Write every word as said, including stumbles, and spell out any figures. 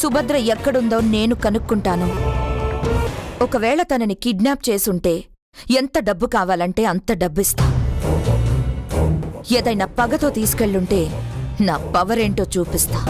సుభద్ర ఎక్కడుందో నేను కనుక్కుంటాను. ఒకవేళ తనని కిడ్నాప్ చేసుంటే ఎంత డబ్బు కావాలంటే అంత డబ్బిస్తా. ఏదైనా పగతో తీసుకెళ్ళుంటే నా పవర్ ఏంటో చూపిస్తా.